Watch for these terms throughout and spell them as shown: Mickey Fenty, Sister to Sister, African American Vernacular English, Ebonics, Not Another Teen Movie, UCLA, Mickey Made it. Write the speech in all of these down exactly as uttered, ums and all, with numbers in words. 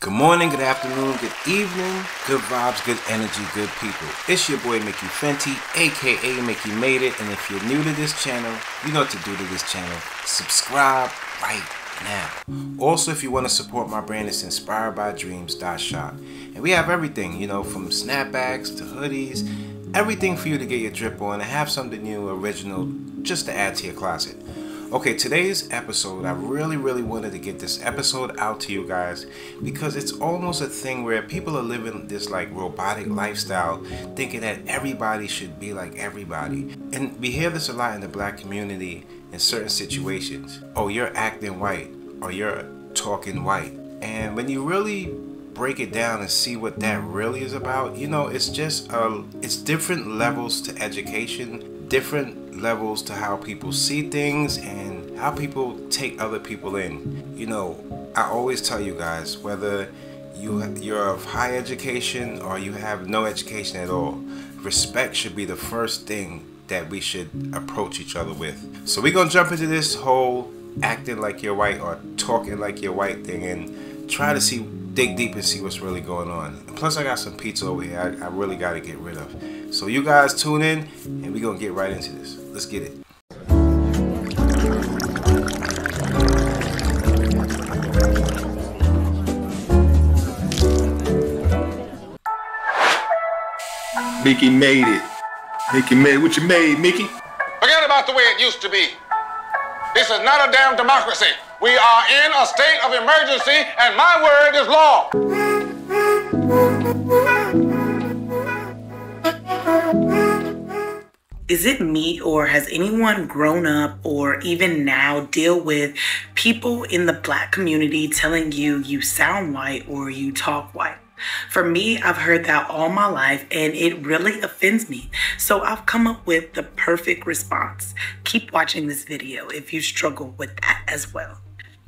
Good morning, good afternoon, good evening, good vibes, good energy, good people. It's your boy Mickey Fenty, aka Mickey Made It, and if you're new to this channel, you know what to do to this channel. Subscribe right now. Also, if you want to support my brand, it's inspired by dreams dot shop. And we have everything, you know, from snapbacks to hoodies, everything for you to get your drip on and have something new, original, just to add to your closet. Okay, today's episode, I really, really wanted to get this episode out to you guys because it's almost a thing where people are living this like robotic lifestyle, thinking that everybody should be like everybody. And we hear this a lot in the black community in certain situations. Oh, you're acting white, or you're talking white. And when you really break it down and see what that really is about, you know, it's just, uh, it's different levels to education, different levels to how people see things and how people take other people in. You know, I always tell you guys, whether you you're of high education or you have no education at all, respect should be the first thing that we should approach each other with. So we're gonna jump into this whole acting like you're white or talking like you're white thing and try to see, dig deep and see what's really going on. And plus, I got some pizza over here I, I really got to get rid of. So you guys tune in and we're gonna get right into this. Let's get it. Mickey made it. Mickey made it. What you made, Mickey? Forget about the way it used to be. This is not a damn democracy. We are in a state of emergency, and my word is law. Is it me, or has anyone grown up or even now deal with people in the black community telling you you sound white or you talk white? For me, I've heard that all my life and it really offends me. So I've come up with the perfect response. Keep watching this video if you struggle with that as well.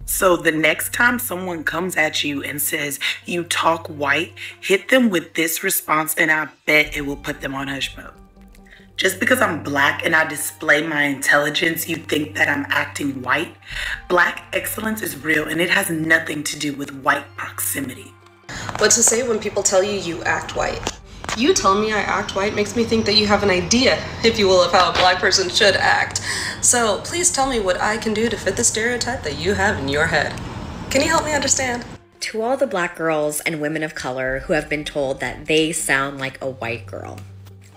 So the next time someone comes at you and says you talk white, hit them with this response and I bet it will put them on hush mode. Just because I'm black and I display my intelligence, you think that I'm acting white? Black excellence is real and it has nothing to do with white proximity. What to say when people tell you you act white? You tell me I act white makes me think that you have an idea, if you will, of how a black person should act. So please tell me what I can do to fit the stereotype that you have in your head. Can you help me understand? To all the black girls and women of color who have been told that they sound like a white girl,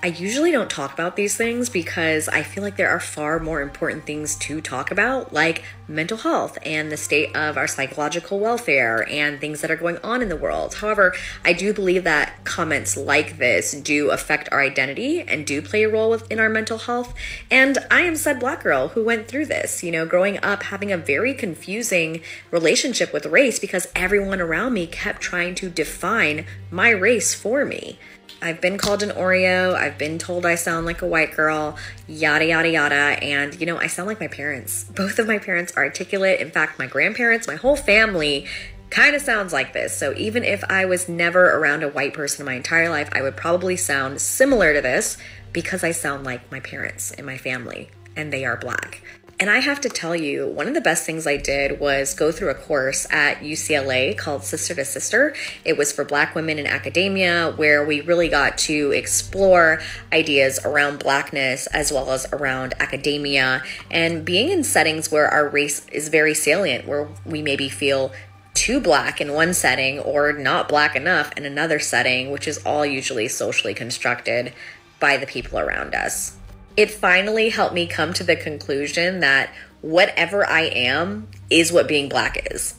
I usually don't talk about these things because I feel like there are far more important things to talk about, like mental health and the state of our psychological welfare and things that are going on in the world. However, I do believe that comments like this do affect our identity and do play a role within our mental health. And I am said black girl who went through this, you know, growing up having a very confusing relationship with race because everyone around me kept trying to define my race for me. I've been called an Oreo, I've been told I sound like a white girl, yada, yada, yada. And you know, I sound like my parents. Both of my parents are articulate. In fact, my grandparents, my whole family kind of sounds like this. So even if I was never around a white person my entire life, I would probably sound similar to this because I sound like my parents and my family, and they are black. And I have to tell you, one of the best things I did was go through a course at U C L A called Sister to Sister. It was for black women in academia, where we really got to explore ideas around blackness as well as around academia and being in settings where our race is very salient, where we maybe feel too black in one setting or not black enough in another setting, which is all usually socially constructed by the people around us. It finally helped me come to the conclusion that whatever I am is what being black is,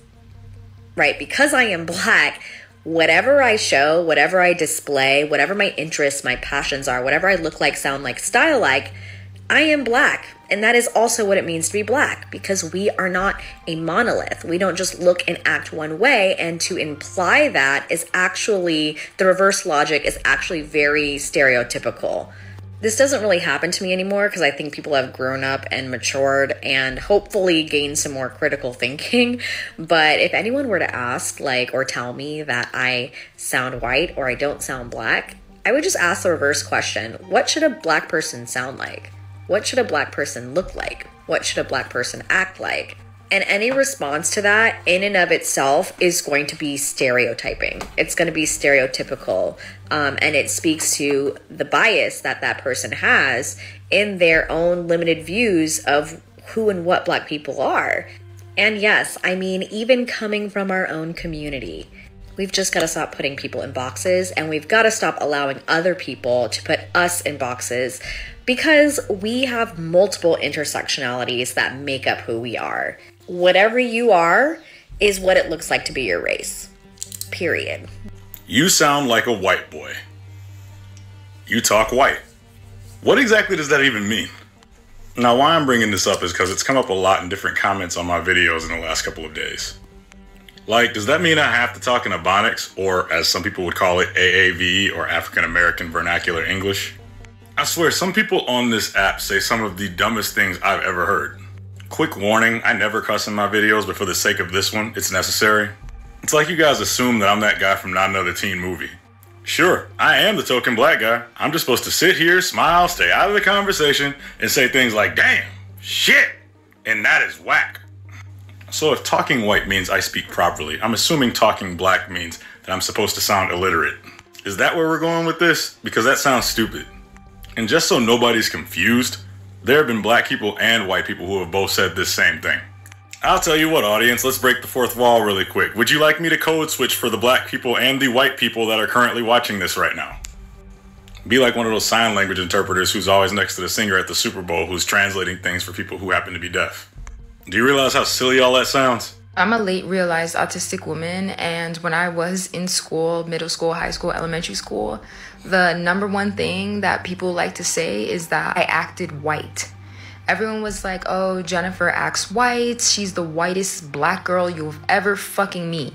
right? Because I am black, whatever I show, whatever I display, whatever my interests, my passions are, whatever I look like, sound like, style like, I am black. And that is also what it means to be black, because we are not a monolith. We don't just look and act one way. And to imply that is actually, the reverse logic is actually very stereotypical. This doesn't really happen to me anymore because I think people have grown up and matured and hopefully gained some more critical thinking. But if anyone were to ask, like, or tell me that I sound white or I don't sound black, I would just ask the reverse question. What should a black person sound like? What should a black person look like? What should a black person act like? And any response to that in and of itself is going to be stereotyping. It's going to be stereotypical. Um, and it speaks to the bias that that person has in their own limited views of who and what Black people are. And yes, I mean, even coming from our own community, we've just got to stop putting people in boxes, and we've got to stop allowing other people to put us in boxes, because we have multiple intersectionalities that make up who we are. Whatever you are is what it looks like to be your race, period. You sound like a white boy. You talk white. What exactly does that even mean? Now, why I'm bringing this up is because it's come up a lot in different comments on my videos in the last couple of days. Like, does that mean I have to talk in Ebonics, or as some people would call it, A A V, or African American Vernacular English? I swear, some people on this app say some of the dumbest things I've ever heard. Quick warning, I never cuss in my videos, but for the sake of this one, it's necessary. It's like you guys assume that I'm that guy from Not Another Teen Movie. Sure, I am the token Black guy. I'm just supposed to sit here, smile, stay out of the conversation, and say things like, damn, shit, and that is whack. So if talking white means I speak properly, I'm assuming talking Black means that I'm supposed to sound illiterate. Is that where we're going with this? Because that sounds stupid. And just so nobody's confused, there have been Black people and white people who have both said this same thing. I'll tell you what, audience, let's break the fourth wall really quick. Would you like me to code switch for the Black people and the white people that are currently watching this right now? Be like one of those sign language interpreters who's always next to the singer at the Super Bowl who's translating things for people who happen to be deaf. Do you realize how silly all that sounds? I'm a late realized autistic woman, and when I was in school, middle school, high school, elementary school, the number one thing that people like to say is that I acted white. Everyone was like, oh, Jennifer acts white. She's the whitest Black girl you've ever fucking meet.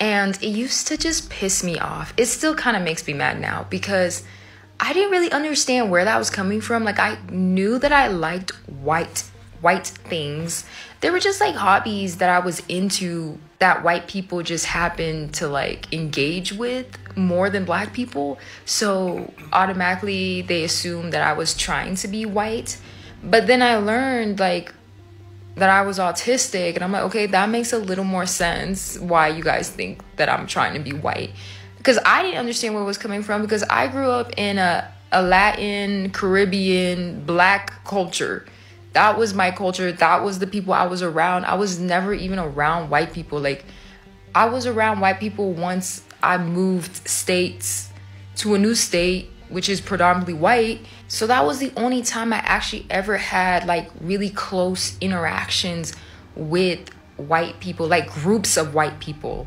And it used to just piss me off. It still kind of makes me mad now, because I didn't really understand where that was coming from. Like, I knew that I liked white white things. They were just like hobbies that I was into that white people just happened to like engage with more than Black people. So automatically they assumed that I was trying to be white. But then I learned like that I was autistic, and I'm like, okay, that makes a little more sense why you guys think that I'm trying to be white. Because I didn't understand where it was coming from, because I grew up in a, a Latin, Caribbean, Black culture. That was my culture. That was the people I was around. I was never even around white people. Like, I was around white people once I moved states to a new state, which is predominantly white. So that was the only time I actually ever had like really close interactions with white people, like groups of white people.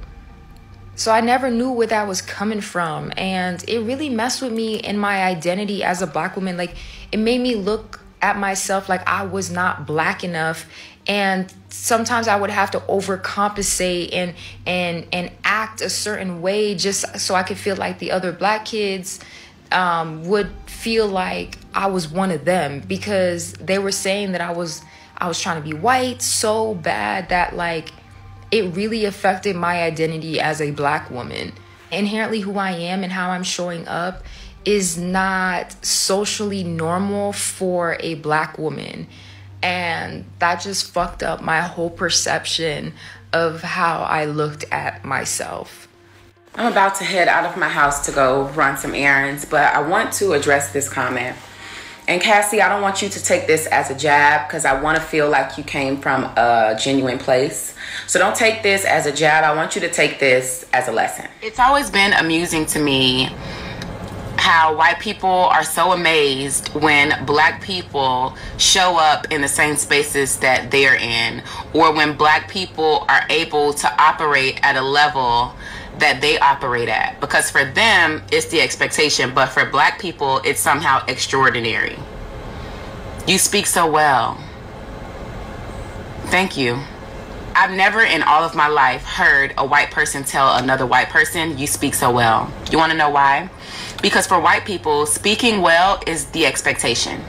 So I never knew where that was coming from. And it really messed with me in my identity as a Black woman. Like, it made me look at myself like I was not Black enough, and sometimes I would have to overcompensate and and and act a certain way just so I could feel like the other Black kids um, would feel like I was one of them, because they were saying that I was I was trying to be white so bad that like it really affected my identity as a Black woman. Inherently, who I am and how I'm showing up is not socially normal for a Black woman, and that just fucked up my whole perception of how I looked at myself. I'm about to head out of my house to go run some errands, but I want to address this comment. And Cassie, I don't want you to take this as a jab, because I want to feel like you came from a genuine place. So don't take this as a jab. I want you to take this as a lesson. It's always been amusing to me how white people are so amazed when Black people show up in the same spaces that they're in, or when Black people are able to operate at a level that they operate at, because for them it's the expectation, but for Black people it's somehow extraordinary. You speak so well. Thank you. I've never in all of my life heard a white person tell another white person, you speak so well. You want to know why? Because for white people, speaking well is the expectation.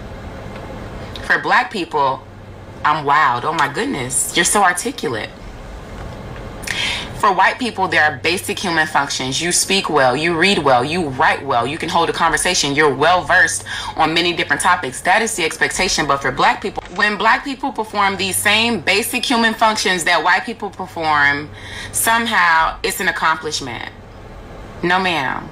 For Black people, I'm wowed. Oh my goodness, you're so articulate. for white people, there are basic human functions. You speak well, you read well, you write well, you can hold a conversation, you're well versed on many different topics. That is the expectation. But for black people, when black people perform these same basic human functions that white people perform, somehow it's an accomplishment. No, ma'am.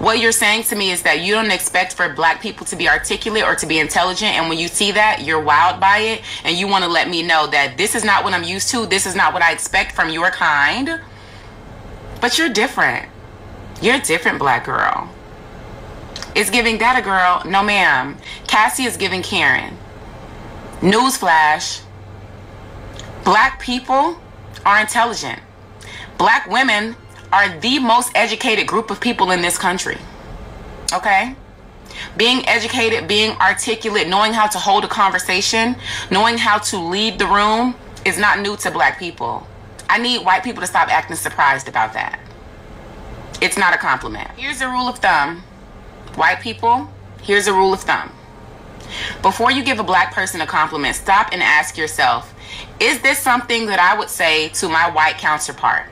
What you're saying to me is that you don't expect for black people to be articulate or to be intelligent, and when you see that, you're wowed by it, and you want to let me know that this is not what I'm used to, this is not what I expect from your kind. But you're different. You're a different black girl. It's giving that a girl. No, ma'am. Cassie is giving Karen. Newsflash. Black people are intelligent. Black women are the most educated group of people in this country, okay? Being educated, being articulate, knowing how to hold a conversation, knowing how to lead the room is not new to black people. I need white people to stop acting surprised about that. It's not a compliment. Here's a rule of thumb. White people, here's a rule of thumb. Before you give a black person a compliment, stop and ask yourself, is this something that I would say to my white counterpart?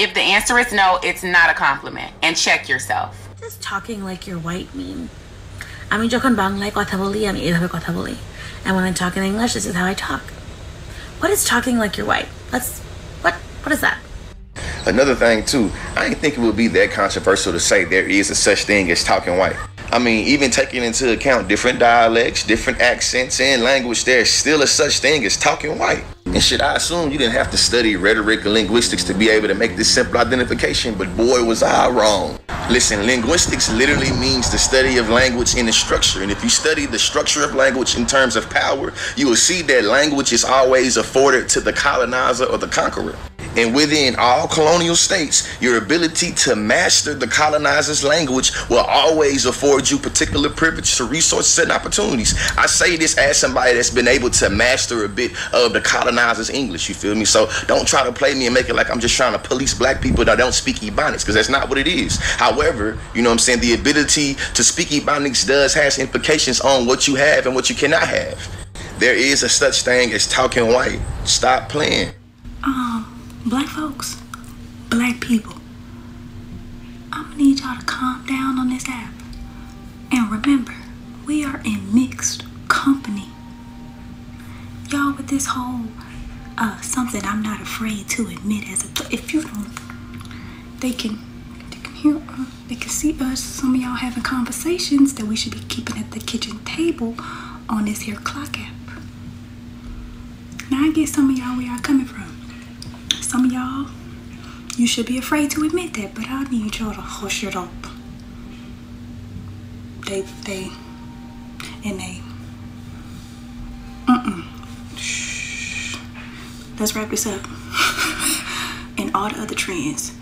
If the answer is no, it's not a compliment. And check yourself. This talking like you're white meme. I mean, যখন বাংলায় কথা বলি আমি এইভাবে কথা বলি. And when I talk in English, this is how I talk. What is talking like you're white? That's what what is that? Another thing too, I didn't think it would be that controversial to say there is a such thing as talking white. I mean, even taking into account different dialects, different accents and language, there's still a such thing as talking white. And shit, I assume you didn't have to study rhetoric and linguistics to be able to make this simple identification, but boy, was I wrong. Listen, linguistics literally means the study of language and its structure. And if you study the structure of language in terms of power, you will see that language is always afforded to the colonizer or the conqueror. And within all colonial states, your ability to master the colonizer's language will always afford you particular privilege to resources and opportunities. I say this as somebody that's been able to master a bit of the colonizer's English, you feel me? So don't try to play me and make it like I'm just trying to police black people that don't speak Ebonics, because that's not what it is. However, you know what I'm saying, the ability to speak Ebonics does has implications on what you have and what you cannot have. There is a such thing as talking white. Stop playing. Um. Black folks, black people, I'm gonna need y'all to calm down on this app. And remember, we are in mixed company. Y'all with this whole, uh, something I'm not afraid to admit as a, if you don't, they can, they can hear us, they can see us, some of y'all having conversations that we should be keeping at the kitchen table on this here clock app. Now I get some of y'all where y'all coming from. Some of y'all, you should be afraid to admit that, but I need y'all to hush it up. They, they, and they, mm-mm. Shh. Let's wrap this up. And all the other trends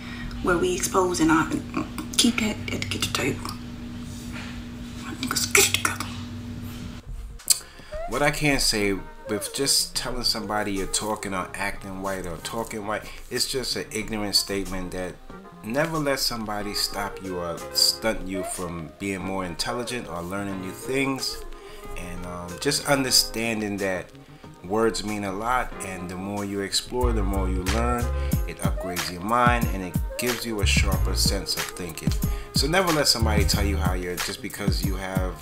where we expose and I keep that at the kitchen table. My niggas get together. What I can't say with just telling somebody you're talking or acting white or talking white, it's just an ignorant statement that never let somebody stop you or stunt you from being more intelligent or learning new things. And um, just understanding that words mean a lot, and the more you explore, the more you learn, it upgrades your mind and it gives you a sharper sense of thinking. So never let somebody tell you how you're, just because you have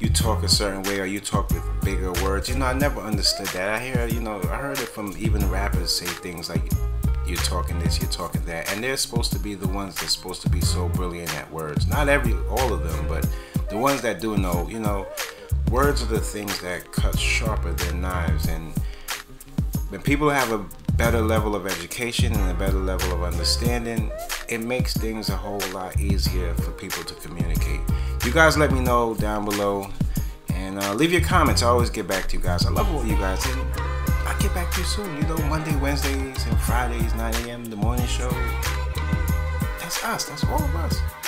you talk a certain way or you talk with bigger words. You know, I never understood that. I hear, you know, I heard it from even rappers say things like, you're talking this, you're talking that. And they're supposed to be the ones that's supposed to be so brilliant at words. Not every, all of them, but the ones that do know, you know, words are the things that cut sharper than knives. And when people have a better level of education and a better level of understanding, it makes things a whole lot easier for people to communicate. You guys let me know down below, and uh, leave your comments. I always get back to you guys. I love all you guys, and I'll get back to you soon. You know, Monday, Wednesdays, and Fridays, nine A M, the morning show. That's us. That's all of us.